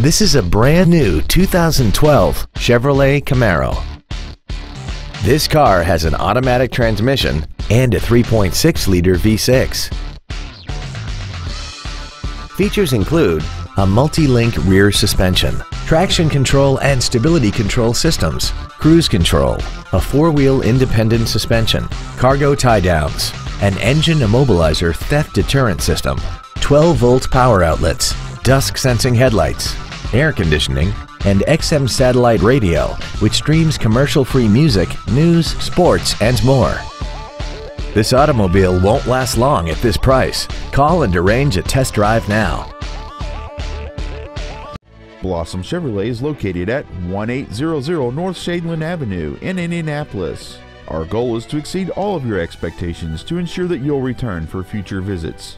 This is a brand new 2012 Chevrolet Camaro. This car has an automatic transmission and a 3.6-liter V6. Features include a multi-link rear suspension, traction control and stability control systems, cruise control, a four-wheel independent suspension, cargo tie-downs, an engine immobilizer theft deterrent system, 12-volt power outlets, dusk-sensing headlights, air conditioning, and XM satellite radio, which streams commercial-free music, news, sports, and more. This automobile won't last long at this price. Call and arrange a test drive now. Blossom Chevrolet is located at 1800 North Shadeland Avenue in Indianapolis. Our goal is to exceed all of your expectations to ensure that you'll return for future visits.